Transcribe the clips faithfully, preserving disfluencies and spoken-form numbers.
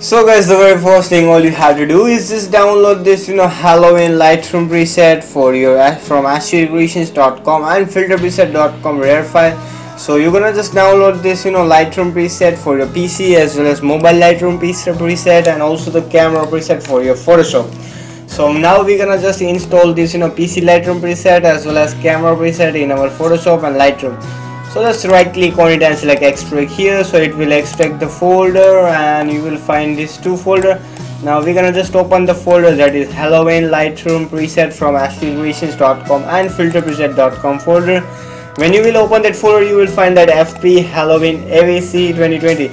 So guys, the very first thing all you have to do is just download this you know Halloween Lightroom preset for your from ashvircreations dot com and filterpreset dot com rare file. So you're gonna just download this you know Lightroom preset for your P C, as well as mobile Lightroom preset and also the camera preset for your Photoshop. So now we're gonna just install this you know P C Lightroom preset as well as camera preset in our Photoshop and Lightroom. So just right click on it and select extract here, so it will extract the folder and you will find this two folder. Now we're gonna just open the folder that is Halloween Lightroom preset from ashvircreations dot com and filterpreset dot com folder. When you will open that folder, you will find that F P Halloween A V C twenty twenty.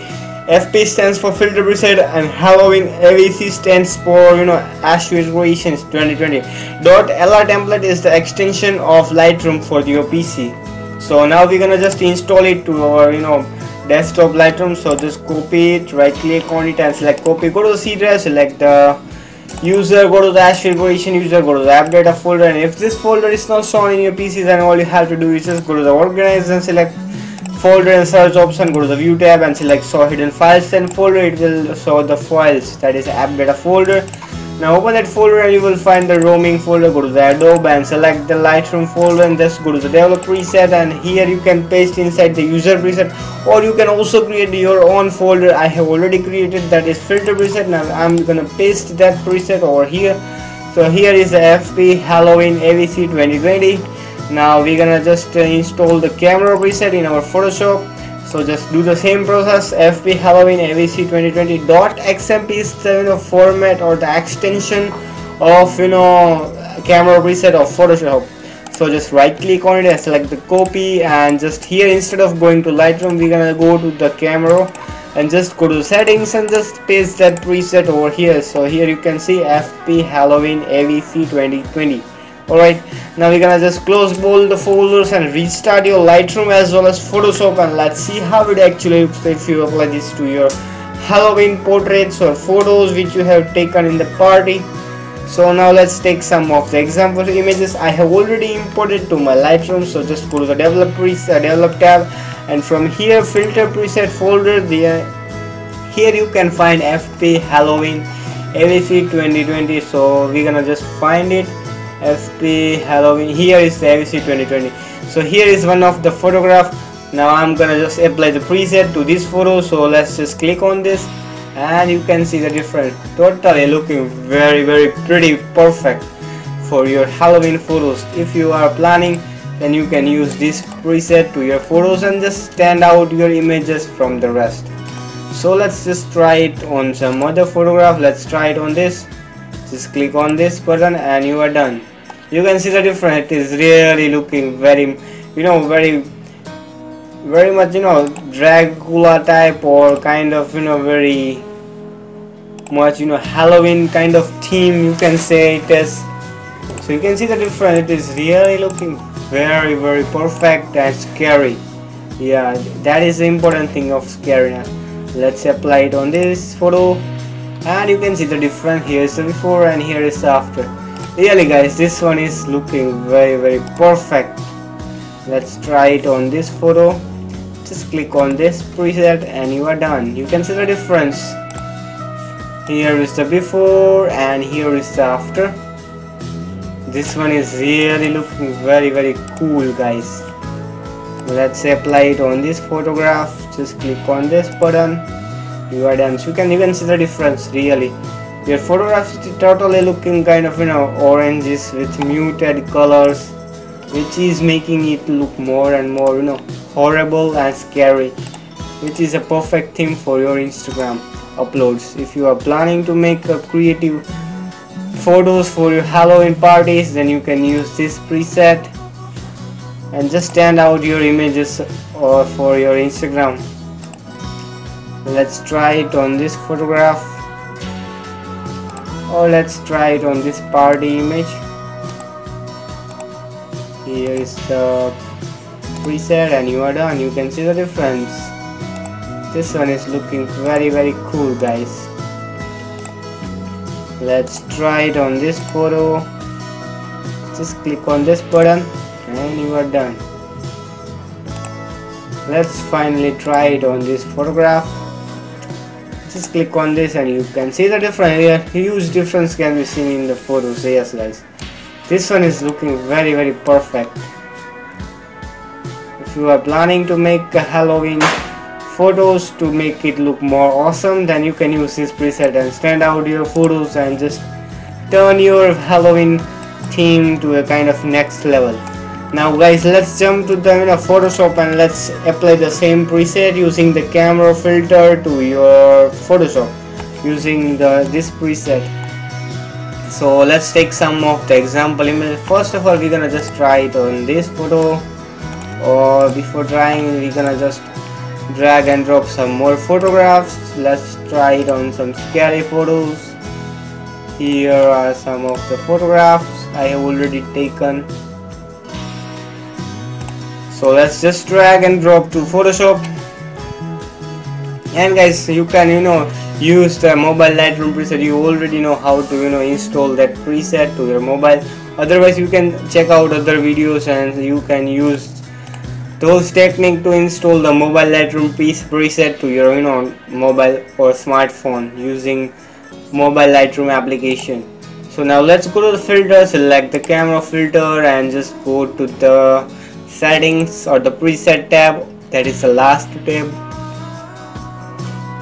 F P stands for filter preset and Halloween A V C stands for you know Ashvirc Creations twenty twenty. .lr template is the extension of Lightroom for your P C. So now we're gonna just install it to our you know desktop Lightroom. So just copy it, right click on it and select copy. Go to the C drive, select the user, go to the Ashvirc Creations user, go to the app data folder, and if this folder is not shown in your P C, then all you have to do is just go to the organize and select folder and search option, go to the view tab and select show hidden files and folder. It will show the files, that is app data folder. Now open that folder and you will find the roaming folder. Go to the Adobe and select the Lightroom folder and just go to the develop preset, and here you can paste inside the user preset, or you can also create your own folder. I have already created, that is filter preset. Now I'm gonna paste that preset over here. So here is the F P Halloween A V C twenty twenty. Now we're gonna just uh, install the camera preset in our Photoshop. So just do the same process. F P Halloween A V C twenty twenty dot X M P is the you know, format or the extension of you know camera preset of Photoshop. So just right click on it and select the copy, and just here instead of going to Lightroom, we're gonna go to the camera and just go to settings and just paste that preset over here. So here you can see F P Halloween A V C twenty twenty. Alright, now we're gonna just close all the folders and restart your Lightroom as well as Photoshop, and let's see how it actually looks if you apply this to your Halloween portraits or photos which you have taken in the party. So now let's take some of the example images I have already imported to my Lightroom. So just go to the develop preset, develop tab, and from here filter preset folder, there here you can find F P Halloween A V C twenty twenty. So we're gonna just find it, F P Halloween. Here is the A V C twenty twenty. So here is one of the photograph. Now I'm gonna just apply the preset to this photo. So let's just click on this and you can see the difference. Totally looking very very pretty, perfect for your Halloween photos. If you are planning, then you can use this preset to your photos and just stand out your images from the rest. So let's just try it on some other photograph. Let's try it on this. Just click on this button and you are done. You can see the difference. It is really looking very you know very very much you know Dracula type, or kind of you know very much you know Halloween kind of theme, you can say it is. So you can see the difference. It is really looking very very perfect and scary. Yeah, that is the important thing of scariness. Let's apply it on this photo and you can see the difference. Here is the before and here is the after. Really guys, this one is looking very very perfect. Let's try it on this photo. Just click on this preset and you are done. You can see the difference. Here is the before and here is the after. This one is really looking very very cool guys. Let's apply it on this photograph. Just click on this button. You are done. So you can even see the difference. Really, your photographs is totally looking kind of you know oranges with muted colors, which is making it look more and more you know horrible and scary, which is a perfect theme for your Instagram uploads. If you are planning to make a creative photos for your Halloween parties, then you can use this preset and just stand out your images or for your Instagram. Let's try it on this photograph, or let's try it on this party image. Here is the preset and you are done. You can see the difference. This one is looking very very cool guys. Let's try it on this photo. Just click on this button and you are done. Let's finally try it on this photograph. just click on this and you can see the difference here. Huge difference can be seen in the photos. Yes guys, this one is looking very very perfect. If you are planning to make a Halloween photos to make it look more awesome, then you can use this preset and stand out your photos and just turn your Halloween theme to a kind of next level. Now guys, let's jump to the you know, Photoshop and let's apply the same preset using the camera filter to your Photoshop using the this preset. So let's take some of the example image. First of all, we're gonna just try it on this photo, or before trying we're gonna just drag and drop some more photographs. Let's try it on some scary photos. Here are some of the photographs I have already taken. So let's just drag and drop to Photoshop. And guys, you can you know use the mobile Lightroom preset. You already know how to you know install that preset to your mobile. Otherwise you can check out other videos and you can use those technique to install the mobile Lightroom piece preset to your you know mobile or smartphone using mobile Lightroom application. So now let's go to the filter, select the camera filter and just go to the settings or the preset tab, that is the last tab.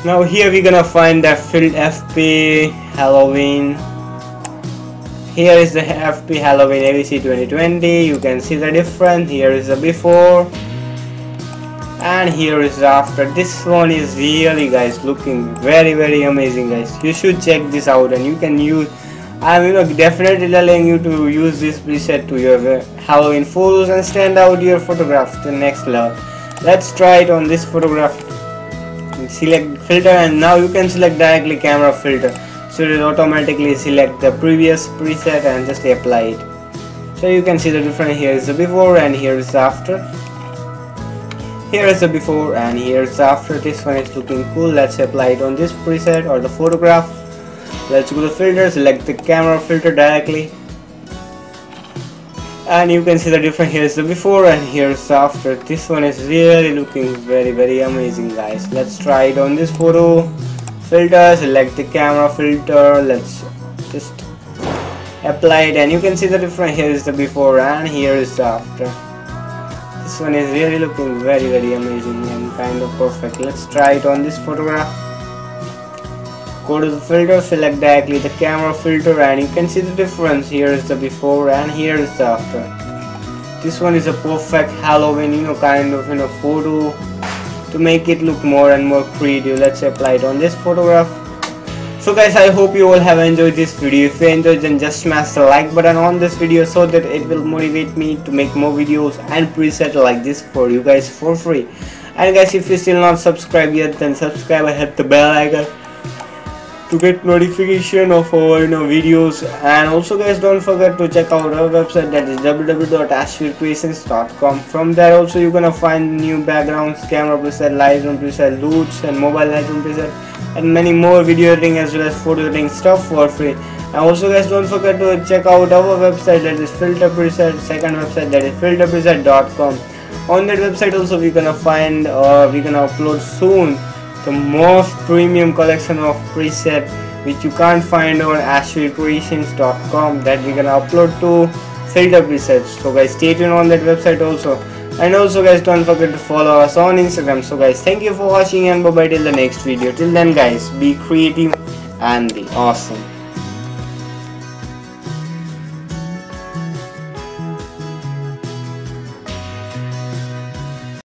Now here we're gonna find the field F P Halloween. Here is the F P Halloween A V C twenty twenty. You can see the difference. Here is the before and here is the after. This one is really guys looking very very amazing guys. You should check this out and you can use, I'm you know definitely telling you to use this preset to your Halloween photos and stand out your photographs to the next level. Let's try it on this photograph. Select filter and now you can select directly camera filter. So it will automatically select the previous preset and just apply it. So you can see the difference. Here is the before and here is the after. Here is the before and here is the after. This one is looking cool. Let's apply it on this preset or the photograph. Let's go to filter, select the camera filter directly. And you can see the difference. Here is the before and here is the after. This one is really looking very very amazing guys. Let's try it on this photo. Filter, select the camera filter, let's just apply it and you can see the difference. Here is the before and here is the after. This one is really looking very very amazing and kind of perfect. Let's try it on this photograph. Go to the filter, select directly the camera filter and you can see the difference. Here is the before and here is the after. This one is a perfect Halloween you know kind of you know photo to make it look more and more creative. Let's apply it on this photograph. So guys, I hope you all have enjoyed this video. If you enjoyed, then just smash the like button on this video so that it will motivate me to make more videos and preset like this for you guys for free. And guys, if you still not subscribed yet, then subscribe and hit the bell icon to get notification of our you know, videos. And also guys, don't forget to check out our website, that is w w w dot ashvircreations dot com. From there also you're gonna find new backgrounds, camera preset, Lightroom preset, loots and mobile Lightroom preset and many more video editing as well as photo editing stuff for free. And also guys, don't forget to check out our website, that is filter preset, second website, that is filter preset dot com. On that website also we're gonna find uh, we're gonna upload soon the most premium collection of preset which you can't find on ashvircreations dot com, that we're gonna upload to filter presets. So guys, stay tuned on that website also. And also guys, don't forget to follow us on Instagram. So guys, thank you for watching and bye bye till the next video. Till then guys, be creative and be awesome.